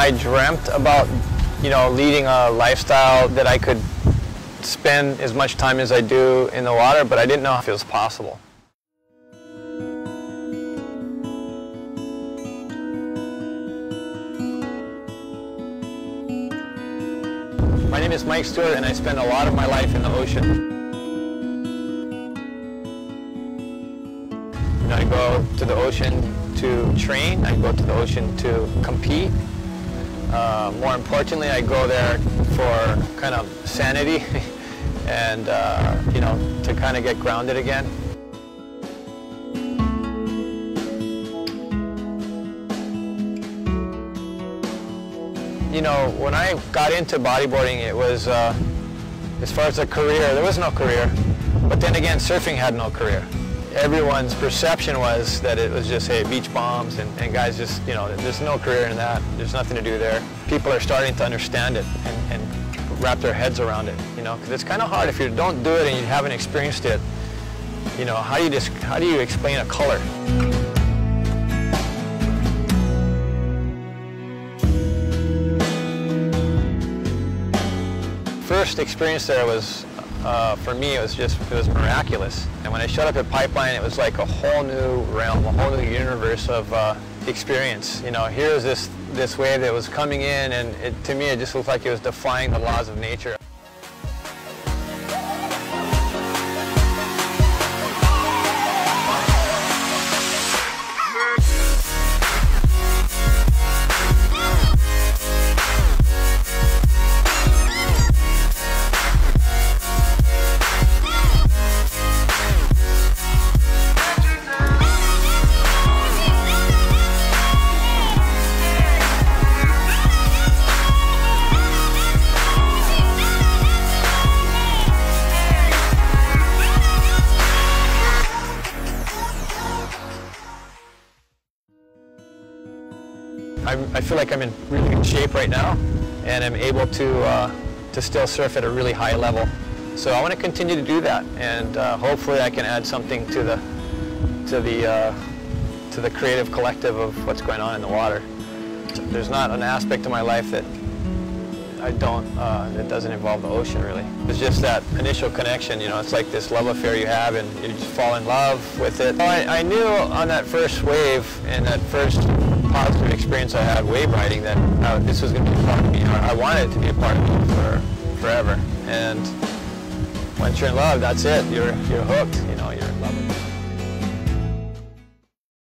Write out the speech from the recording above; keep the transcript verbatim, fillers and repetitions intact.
I dreamt about, you know, leading a lifestyle that I could spend as much time as I do in the water, but I didn't know if it was possible. My name is Mike Stewart, and I spend a lot of my life in the ocean. You know, I go to the ocean to train, I go to the ocean to compete. Uh, more importantly, I go there for kind of sanity and, uh, you know, to kind of get grounded again. You know, when I got into bodyboarding, it was, uh, as far as a career, there was no career. But then again, surfing had no career. Everyone's perception was that it was just, hey, beach bombs and, and guys just, you know, there's no career in that. There's nothing to do there. People are starting to understand it and, and wrap their heads around it, you know, because it's kind of hard if you don't do it and you haven't experienced it. You know, how do you, just, how do you explain a color? First experience there was, uh, for me, it was just, it was miraculous. And when I showed up at Pipeline, it was like a whole new realm, a whole new universe of uh, experience. You know, here's this, this wave that was coming in, and it, to me, it just looked like it was defying the laws of nature. I'm, I feel like I'm in really good shape right now, and I'm able to, uh, to still surf at a really high level. So I want to continue to do that, and uh, hopefully I can add something to the, to, the, uh, to the creative collective of what's going on in the water. There's not an aspect of my life that I don't, uh, that doesn't involve the ocean, really. It's just that initial connection, you know, it's like this love affair you have, and you just fall in love with it. Well, I, I knew on that first wave, and that first positive experience I had wave riding that uh, this was going to be a part of me. I wanted it to be a part of me for forever. And once you're in love, that's it. You're you're hooked. You know, you're in love with it.